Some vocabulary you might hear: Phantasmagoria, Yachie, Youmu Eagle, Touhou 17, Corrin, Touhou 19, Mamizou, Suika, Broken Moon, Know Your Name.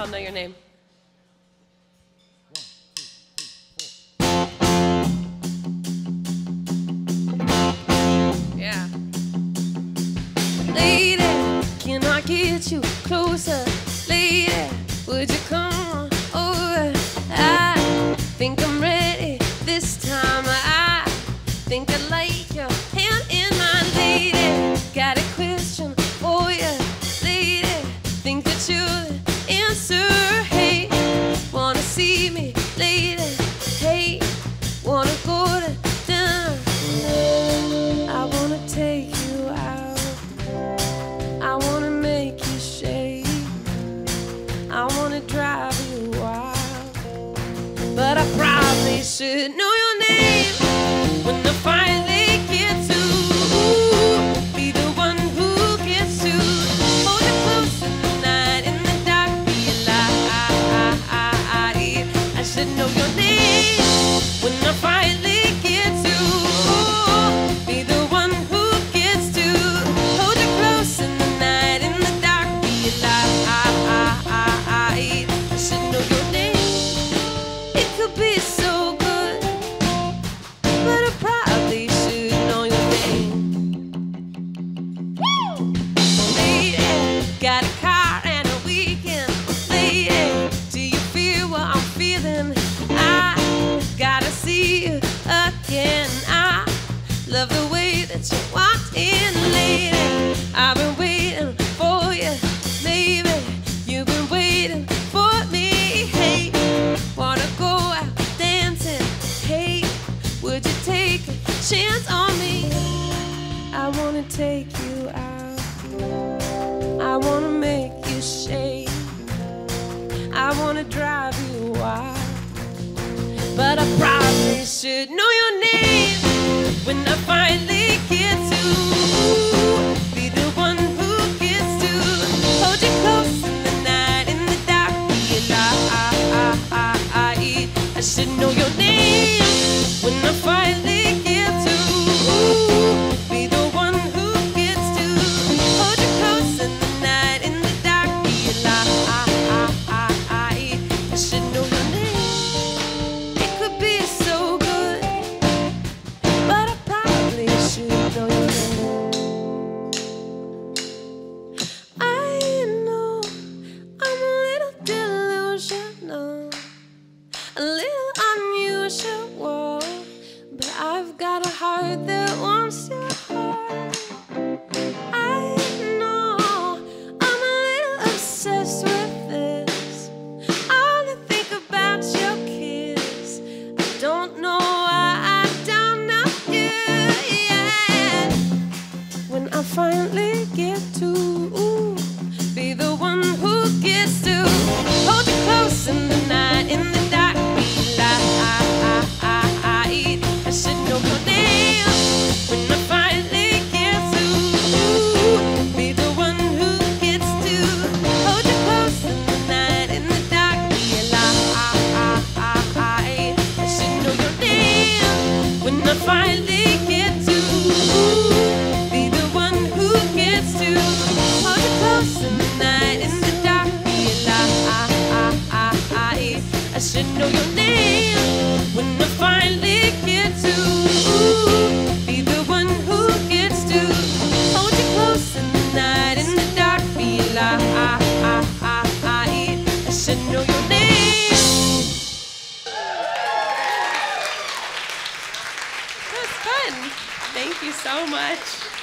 called Know Your Name. Yeah. Lady, can I get you closer? Lady, would you come over? I think I'm ready this time. I think I'd like your hand in my lady. Got a question for you, lady. Think that you'll answer. Hey, wanna see me, lady? Hey, wanna go to dinner? I wanna take you out. I wanna make you shake. I wanna drive you wild. But I probably should know your name when I finally get to be the one who gets to hold you close in the night, in the dark, be alive. I should know your name when I finally get to be the one who gets to hold you close in the night, in the dark, be alive. I should know your name. It could be so good, but I probably should know your name. Lady, got a car and a weekend. Lady, do you feel what I'm feeling? I gotta see you again. I love the way that you walked in, lady. I've been waiting for you, baby. You've been waiting for me. Hey, wanna go out dancing? Hey, would you take a chance on me? I wanna take you out. I wanna make you shake. I wanna drive you wild. But I probably should know your name when I finally get to be the one who gets to hold you close in the night, in the dark, be alive. I should know your name when I finally get to be the one who gets to hold you close in the night, in the dark, be alive. I should know your name. It could be so good, but I probably should know your name. I know I'm a little delusional, a little unusual, but I've got a heart that wants your heart. I know I'm a little obsessed with this. All I think about your kiss. I don't know why I don't know you yet. When I finally get to be the one who gets to hold you close in the night, in the dark, be alive. I should know your name when I finally get to be the one who gets to hold you close in the night, in the dark, be alive. I should know your name when I finally get to be the one who gets to hold you close in the night, in the dark, be alive. I should know your name when I finally get to be the one who gets to hold you close in the night, in the dark, be alive. I should know your name. That's fun. Thank you so much.